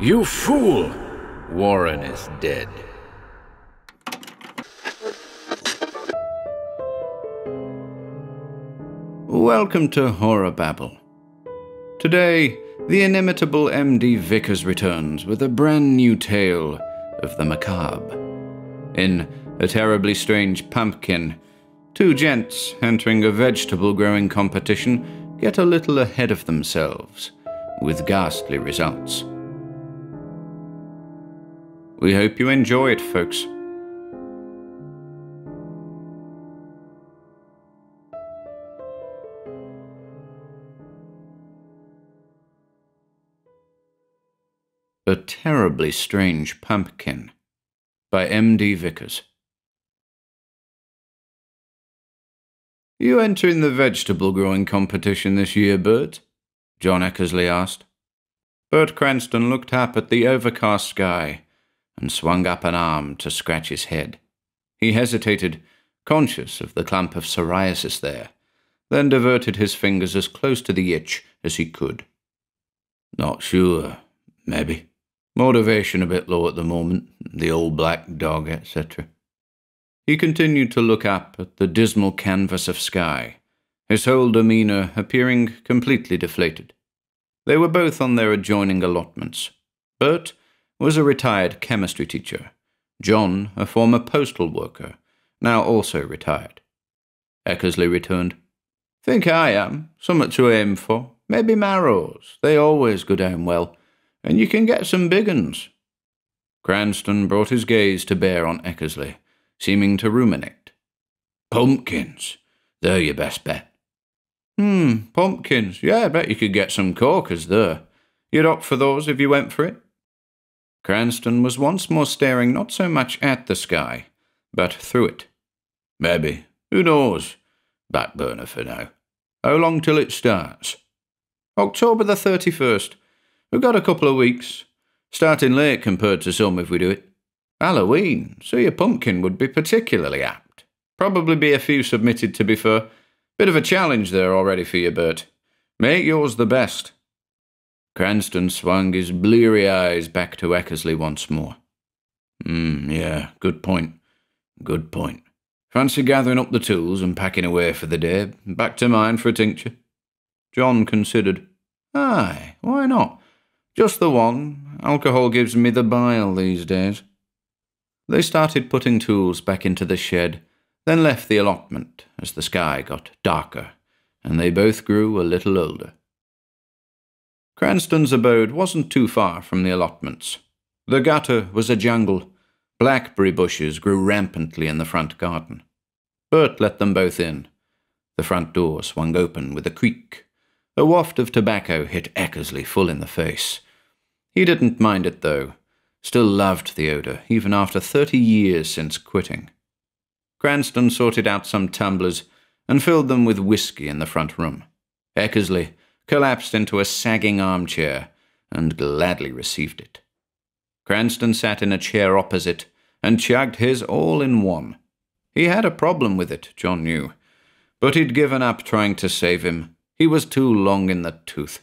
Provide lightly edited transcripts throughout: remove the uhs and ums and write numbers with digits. You fool! Warren is dead. Welcome to Horror Babble. Today, the inimitable M.D. Vickers returns with a brand new tale of the macabre. In A Terribly Strange Pumpkin, two gents entering a vegetable growing competition get a little ahead of themselves, with ghastly results. We hope you enjoy it, folks. A Terribly Strange Pumpkin by M.D. Vickers. You entering the vegetable growing competition this year, Bert? John Eckersley asked. Bert Cranston looked up at the overcast sky and swung up an arm to scratch his head. He hesitated, conscious of the clump of psoriasis there, then diverted his fingers as close to the itch as he could. Not sure, maybe. Motivation a bit low at the moment, the old black dog, etc. He continued to look up at the dismal canvas of sky, his whole demeanour appearing completely deflated. They were both on their adjoining allotments. Bert was a retired chemistry teacher, John a former postal worker, now also retired. Eckersley returned. Think I am, something to aim for, maybe marrows, they always go down well, and you can get some big uns. Cranston brought his gaze to bear on Eckersley, seeming to ruminate. Pumpkins, they're your best bet. Pumpkins, yeah, I bet you could get some corkers there. You'd opt for those if you went for it. Cranston was once more staring not so much at the sky, but through it. Maybe, who knows? Back burner for now. How long till it starts? October the 31st. We've got a couple of weeks. Starting late compared to some if we do it. Halloween, so your pumpkin would be particularly apt. Probably be a few submitted, to be fair. Bit of a challenge there already for you, Bert. Make yours the best. Cranston swung his bleary eyes back to Eckersley once more. Yeah, good point. Good point. Fancy gathering up the tools and packing away for the day. Back to mine for a tincture. John considered. Aye, why not? Just the one. Alcohol gives me the bile these days. They started putting tools back into the shed, then left the allotment as the sky got darker, and they both grew a little older. Cranston's abode wasn't too far from the allotments. The gutter was a jungle. Blackberry bushes grew rampantly in the front garden. Bert let them both in. The front door swung open with a creak. A waft of tobacco hit Eckersley full in the face. He didn't mind it, though. Still loved the odour, even after 30 years since quitting. Cranston sorted out some tumblers and filled them with whiskey in the front room. Eckersley collapsed into a sagging armchair and gladly received it. Cranston sat in a chair opposite and chugged his all in one. He had a problem with it, John knew, but he'd given up trying to save him. He was too long in the tooth.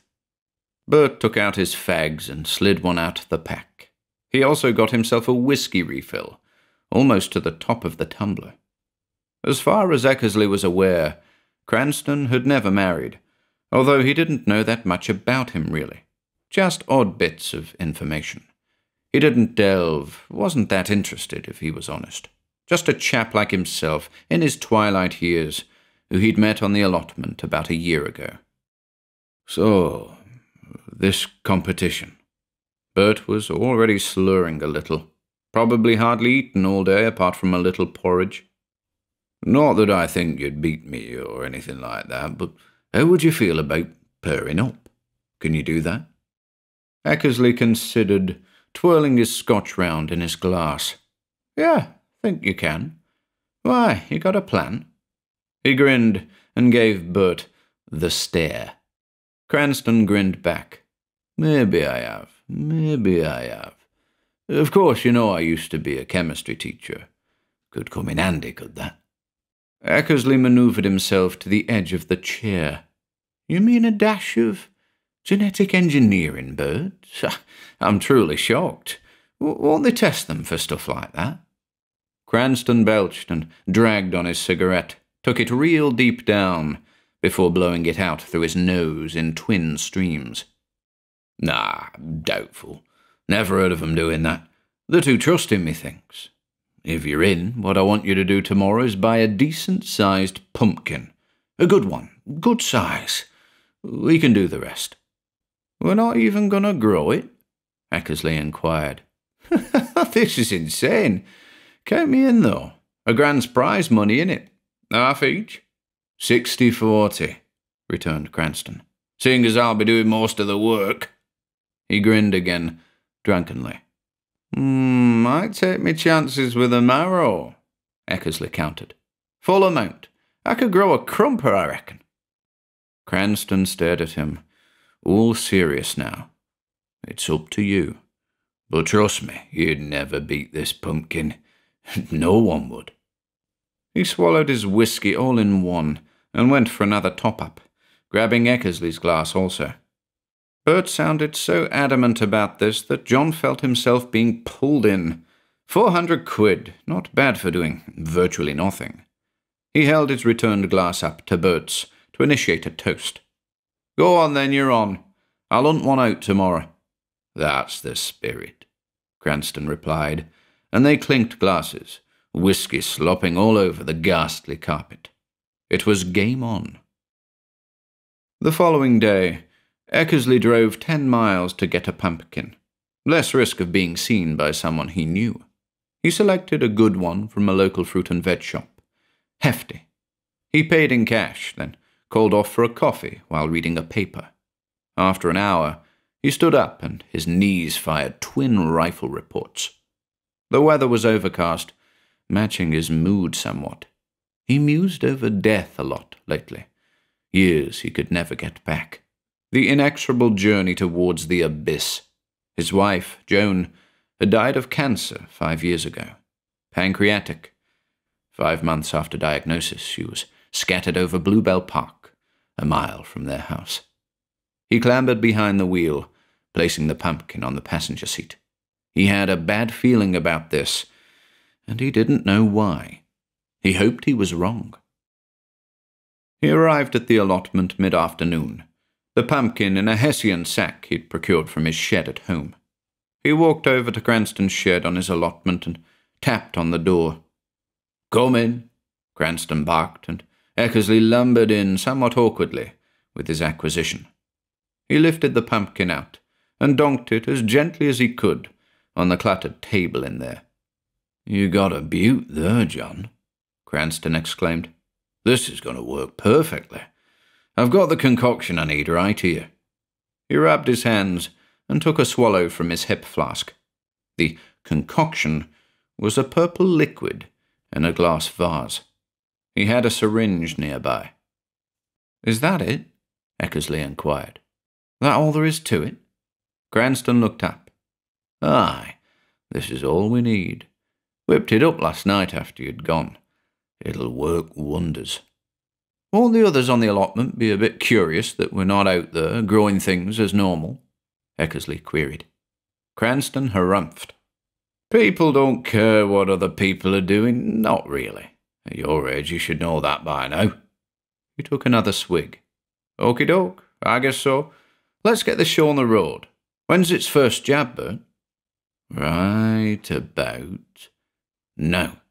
Bert took out his fags and slid one out of the pack. He also got himself a whiskey refill, almost to the top of the tumbler. As far as Eckersley was aware, Cranston had never married, although he didn't know that much about him, really. Just odd bits of information. He didn't delve, wasn't that interested, if he was honest. Just a chap like himself, in his twilight years, who he'd met on the allotment about a year ago. So, this competition. Bert was already slurring a little, probably hardly eaten all day apart from a little porridge. Not that I think you'd beat me or anything like that, but how would you feel about pairing up? Can you do that? Eckersley considered, twirling his scotch round in his glass. Yeah, think you can. Why, you got a plan? He grinned and gave Bert the stare. Cranston grinned back. Maybe I have. Maybe I have. Of course, you know I used to be a chemistry teacher. Could come in handy, could that? Eckersley manoeuvred himself to the edge of the chair. You mean a dash of Genetic engineering birds? I'm truly shocked. Won't they test them for stuff like that? Cranston belched and dragged on his cigarette, took it real deep down, before blowing it out through his nose in twin streams. Nah, doubtful. Never heard of 'em doing that. They're too trusting, methinks. If you're in, what I want you to do tomorrow is buy a decent-sized pumpkin. A good one. Good size. We can do the rest. We're not even going to grow it? Eckersley inquired. This is insane. Count me in, though. A grand's prize money, innit? Half each? 60-40, returned Cranston. Seeing as I'll be doing most of the work. He grinned again, drunkenly. Might take me chances with a marrow, Eckersley countered. Full amount. I could grow a crumper, I reckon. Cranston stared at him, all serious now. It's up to you. But trust me, you'd never beat this pumpkin. No one would. He swallowed his whiskey all in one and went for another top-up, grabbing Eckersley's glass also. Bert sounded so adamant about this that John felt himself being pulled in. 400 quid, not bad for doing virtually nothing. He held his returned glass up to Bert's to initiate a toast. Go on then, you're on. I'll hunt one out tomorrow. That's the spirit, Cranston replied, and they clinked glasses, whiskey slopping all over the ghastly carpet. It was game on. The following day, Eckersley drove 10 miles to get a pumpkin. Less risk of being seen by someone he knew. He selected a good one from a local fruit and veg shop. Hefty. He paid in cash, then called off for a coffee while reading a paper. After an hour, he stood up and his knees fired twin rifle reports. The weather was overcast, matching his mood somewhat. He mused over death a lot lately. Years he could never get back. The inexorable journey towards the abyss. His wife, Joan, had died of cancer 5 years ago. Pancreatic. 5 months after diagnosis, she was scattered over Bluebell Park, a mile from their house. He clambered behind the wheel, placing the pumpkin on the passenger seat. He had a bad feeling about this, and he didn't know why. He hoped he was wrong. He arrived at the allotment mid-afternoon, the pumpkin in a Hessian sack he'd procured from his shed at home. He walked over to Cranston's shed on his allotment and tapped on the door. "Come in," Cranston barked, and Eckersley lumbered in somewhat awkwardly with his acquisition. He lifted the pumpkin out and donked it as gently as he could on the cluttered table in there. "You got a beaut there, John," Cranston exclaimed. "This is going to work perfectly. I've got the concoction I need right here." He rubbed his hands and took a swallow from his hip flask. The concoction was a purple liquid in a glass vase. He had a syringe nearby. "Is that it?" Eckersley inquired. "That all there is to it?" Cranston looked up. "Aye, this is all we need. Whipped it up last night after you'd gone. It'll work wonders. Won't the others on the allotment be a bit curious that we're not out there growing things as normal?" Eckersley queried. Cranston harrumphed. "People don't care what other people are doing, not really. At your age you should know that by now." He took another swig. "Okie doke, I guess so. Let's get this show on the road. When's its first jab, Bert?" "Right about now."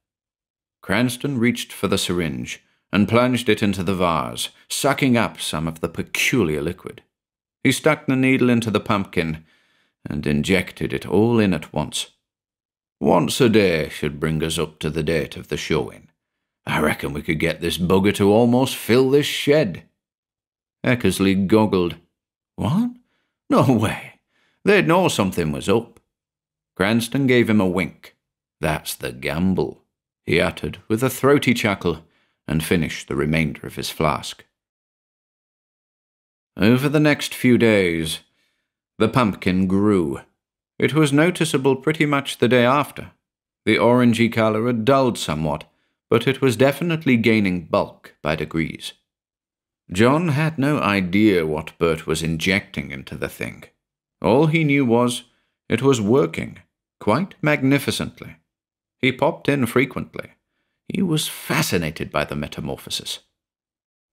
Cranston reached for the syringe and plunged it into the vase, sucking up some of the peculiar liquid. He stuck the needle into the pumpkin and injected it all in at once. "Once a day should bring us up to the date of the showing. I reckon we could get this bugger to almost fill this shed." Eckersley goggled. "What? No way. They'd know something was up." Cranston gave him a wink. "That's the gamble," he uttered with a throaty chuckle, and finished the remainder of his flask. Over the next few days, the pumpkin grew. It was noticeable pretty much the day after. The orangey colour had dulled somewhat, but it was definitely gaining bulk by degrees. John had no idea what Bert was injecting into the thing. All he knew was it was working, quite magnificently. He popped in frequently. He was fascinated by the metamorphosis.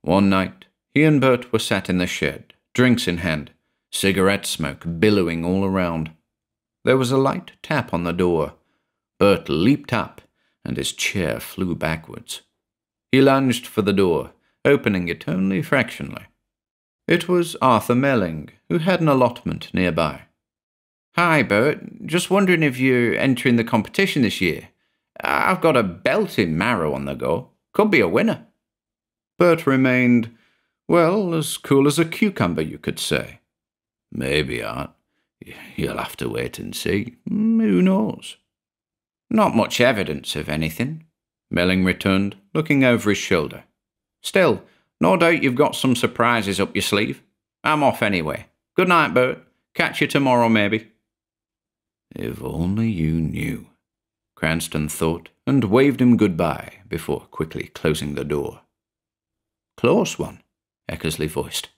One night, he and Bert were sat in the shed, drinks in hand, cigarette smoke billowing all around. There was a light tap on the door. Bert leaped up, and his chair flew backwards. He lunged for the door, opening it only fractionally. It was Arthur Melling, who had an allotment nearby. "Hi, Bert. Just wondering if you're entering the competition this year. I've got a belting marrow on the go. Could be a winner." Bert remained, well, as cool as a cucumber, you could say. "Maybe, Art. You'll have to wait and see. Who knows?" "Not much evidence of anything," Melling returned, looking over his shoulder. "Still, no doubt you've got some surprises up your sleeve. I'm off anyway. Good night, Bert. Catch you tomorrow, maybe." If only you knew, Cranston thought, and waved him goodbye before quickly closing the door. "Close one," Eckersley voiced.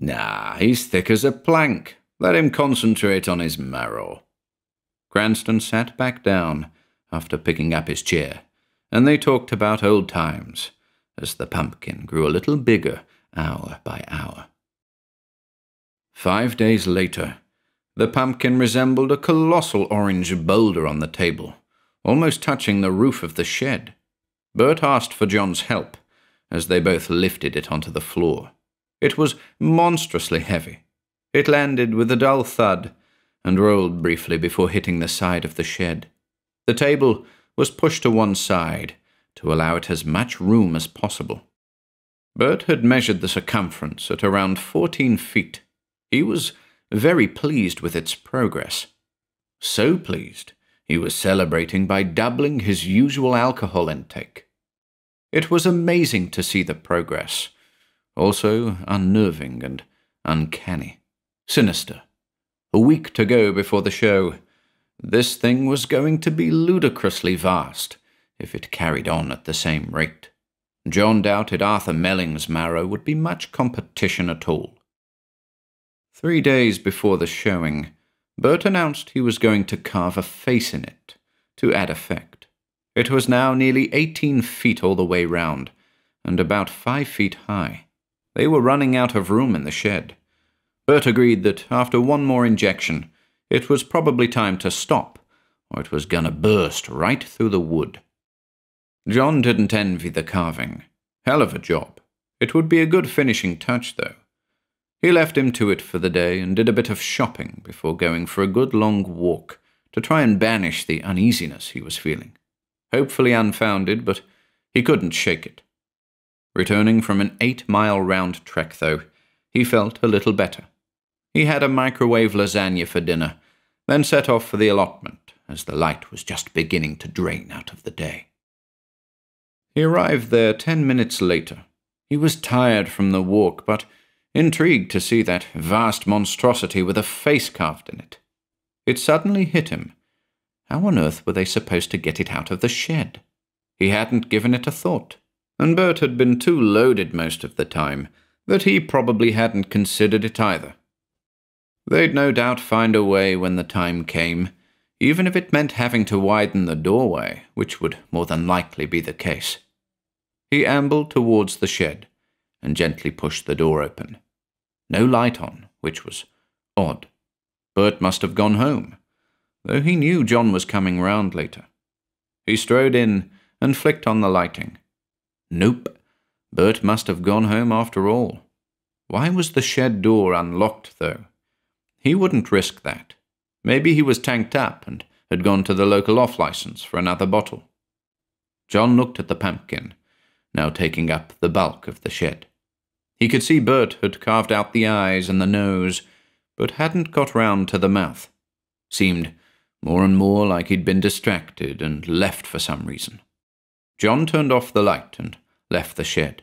"Nah, he's thick as a plank. Let him concentrate on his marrow." Cranston sat back down after picking up his chair, and they talked about old times, as the pumpkin grew a little bigger hour by hour. 5 days later, the pumpkin resembled a colossal orange boulder on the table, almost touching the roof of the shed. Bert asked for John's help as they both lifted it onto the floor. It was monstrously heavy. It landed with a dull thud and rolled briefly before hitting the side of the shed. The table was pushed to one side to allow it as much room as possible. Bert had measured the circumference at around 14 feet. He was very pleased with its progress. So pleased, he was celebrating by doubling his usual alcohol intake. It was amazing to see the progress, also unnerving and uncanny, sinister. A week to go before the show. This thing was going to be ludicrously vast if it carried on at the same rate. John doubted Arthur Melling's marrow would be much competition at all. 3 days before the showing, Bert announced he was going to carve a face in it, to add effect. It was now nearly 18 feet all the way round, and about 5 feet high. They were running out of room in the shed. Bert agreed that after one more injection, it was probably time to stop, or it was gonna burst right through the wood. John didn't envy the carving. Hell of a job. It would be a good finishing touch, though. He left him to it for the day and did a bit of shopping before going for a good long walk to try and banish the uneasiness he was feeling. Hopefully unfounded, but he couldn't shake it. Returning from an 8-mile round trek, though, he felt a little better. He had a microwave lasagna for dinner, then set off for the allotment as the light was just beginning to drain out of the day. He arrived there 10 minutes later. He was tired from the walk, but intrigued to see that vast monstrosity with a face carved in it. It suddenly hit him. How on earth were they supposed to get it out of the shed? He hadn't given it a thought, and Bert had been too loaded most of the time that he probably hadn't considered it either. They'd no doubt find a way when the time came, even if it meant having to widen the doorway, which would more than likely be the case. He ambled towards the shed and gently pushed the door open. No light on, which was odd. Bert must have gone home, though he knew John was coming round later. He strode in and flicked on the lighting. Nope, Bert must have gone home after all. Why was the shed door unlocked, though? He wouldn't risk that. Maybe he was tanked up and had gone to the local off-license for another bottle. John looked at the pumpkin, now taking up the bulk of the shed. He could see Bert had carved out the eyes and the nose, but hadn't got round to the mouth. Seemed more and more like he'd been distracted and left for some reason. John turned off the light and left the shed.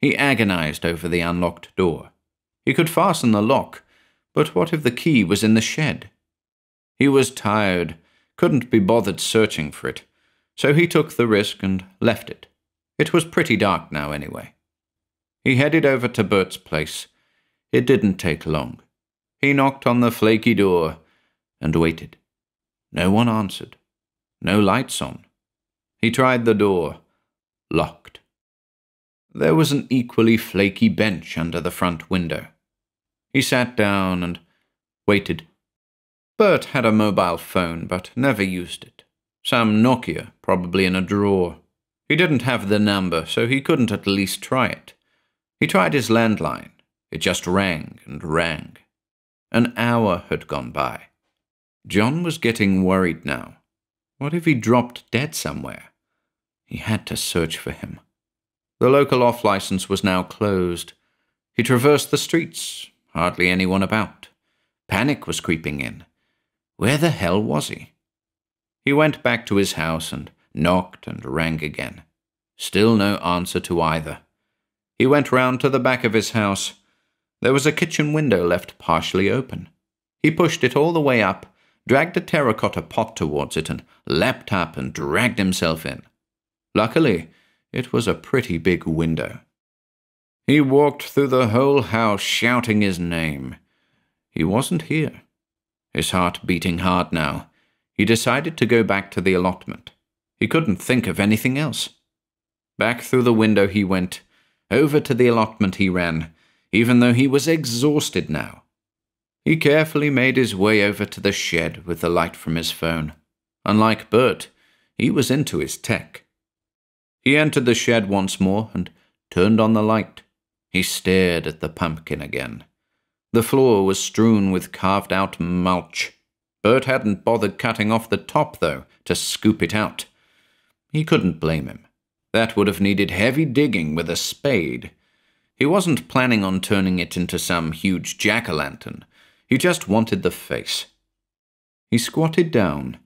He agonized over the unlocked door. He could fasten the lock, but what if the key was in the shed? He was tired, couldn't be bothered searching for it, so he took the risk and left it. It was pretty dark now anyway. He headed over to Bert's place. It didn't take long. He knocked on the flaky door and waited. No one answered. No lights on. He tried the door. Locked. There was an equally flaky bench under the front window. He sat down and waited. Bert had a mobile phone, but never used it. Some Nokia, probably in a drawer. He didn't have the number, so he couldn't at least try it. He tried his landline. It just rang and rang. An hour had gone by. John was getting worried now. What if he dropped dead somewhere? He had to search for him. The local off-license was now closed. He traversed the streets, hardly anyone about. Panic was creeping in. Where the hell was he? He went back to his house and knocked and rang again. Still no answer to either. He went round to the back of his house. There was a kitchen window left partially open. He pushed it all the way up, dragged a terracotta pot towards it, and leapt up and dragged himself in. Luckily, it was a pretty big window. He walked through the whole house shouting his name. He wasn't here. His heart beating hard now. He decided to go back to the allotment. He couldn't think of anything else. Back through the window he went. Over to the allotment he ran, even though he was exhausted now. He carefully made his way over to the shed with the light from his phone. Unlike Bert, he was into his tech. He entered the shed once more and turned on the light. He stared at the pumpkin again. The floor was strewn with carved-out mulch. Bert hadn't bothered cutting off the top, though, to scoop it out. He couldn't blame him. That would have needed heavy digging with a spade. He wasn't planning on turning it into some huge jack-o'-lantern. He just wanted the face. He squatted down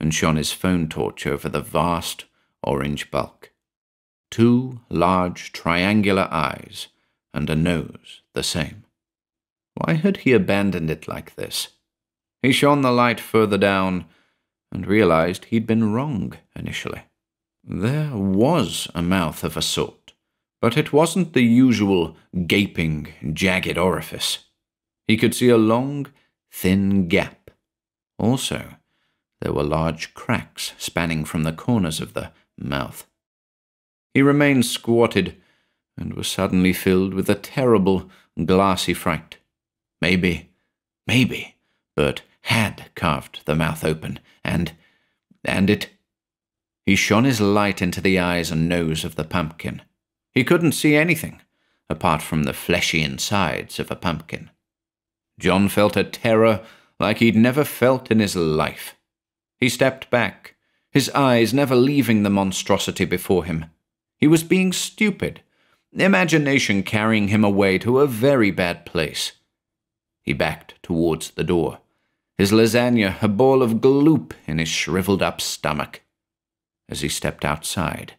and shone his phone torch over the vast orange bulk. Two large triangular eyes and a nose the same. Why had he abandoned it like this? He shone the light further down and realized he'd been wrong initially. There was a mouth of a sort, but it wasn't the usual gaping, jagged orifice. He could see a long, thin gap. Also, there were large cracks spanning from the corners of the mouth. He remained squatted and was suddenly filled with a terrible, glassy fright. Maybe, Bert had carved the mouth open, and it... He shone his light into the eyes and nose of the pumpkin. He couldn't see anything, apart from the fleshy insides of a pumpkin. John felt a terror like he'd never felt in his life. He stepped back, his eyes never leaving the monstrosity before him. He was being stupid, imagination carrying him away to a very bad place. He backed towards the door, his lasagna a ball of gloop in his shriveled-up stomach. As he stepped outside,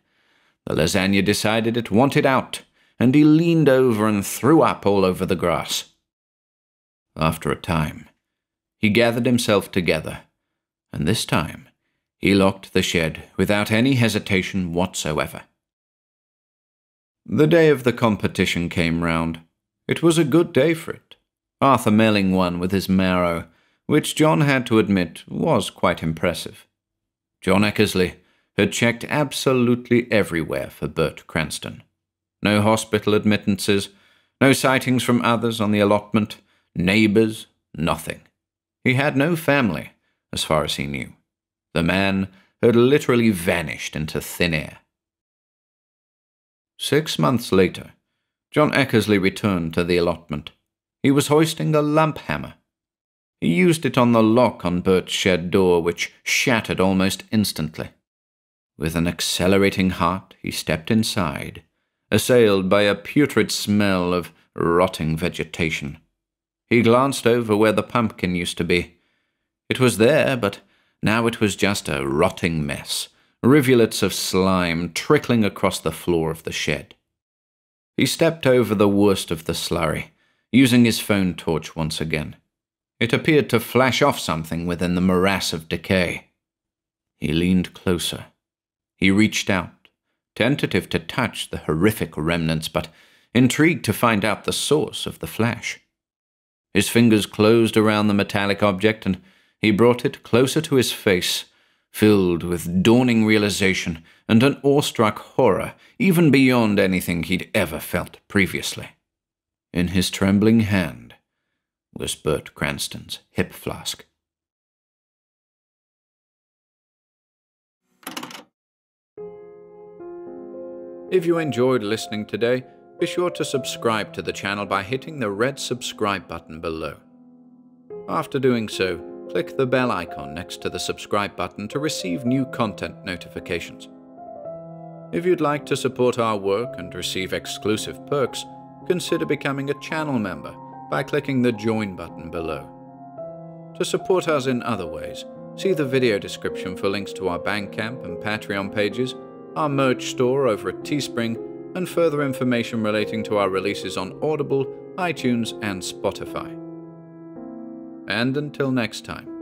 the lasagna decided it wanted out, and he leaned over and threw up all over the grass. After a time, he gathered himself together, and this time he locked the shed without any hesitation whatsoever. The day of the competition came round. It was a good day for it. Arthur Melling won with his marrow, which John had to admit was quite impressive. John Eckersley had checked absolutely everywhere for Bert Cranston. No hospital admittances, no sightings from others on the allotment, neighbours, nothing. He had no family, as far as he knew. The man had literally vanished into thin air. 6 months later, John Eckersley returned to the allotment. He was hoisting a lump hammer. He used it on the lock on Bert's shed door, which shattered almost instantly. With an accelerating heart, he stepped inside, assailed by a putrid smell of rotting vegetation. He glanced over where the pumpkin used to be. It was there, but now it was just a rotting mess, rivulets of slime trickling across the floor of the shed. He stepped over the worst of the slurry, using his phone torch once again. It appeared to flash off something within the morass of decay. He leaned closer. He reached out, tentative to touch the horrific remnants, but intrigued to find out the source of the flash. His fingers closed around the metallic object, and he brought it closer to his face, filled with dawning realization and an awestruck horror even beyond anything he'd ever felt previously. In his trembling hand was Bert Cranston's hip flask. If you enjoyed listening today, be sure to subscribe to the channel by hitting the red subscribe button below. After doing so, click the bell icon next to the subscribe button to receive new content notifications. If you'd like to support our work and receive exclusive perks, consider becoming a channel member by clicking the join button below. To support us in other ways, see the video description for links to our Bandcamp and Patreon pages, our merch store over at Teespring, and further information relating to our releases on Audible, iTunes, and Spotify. And until next time.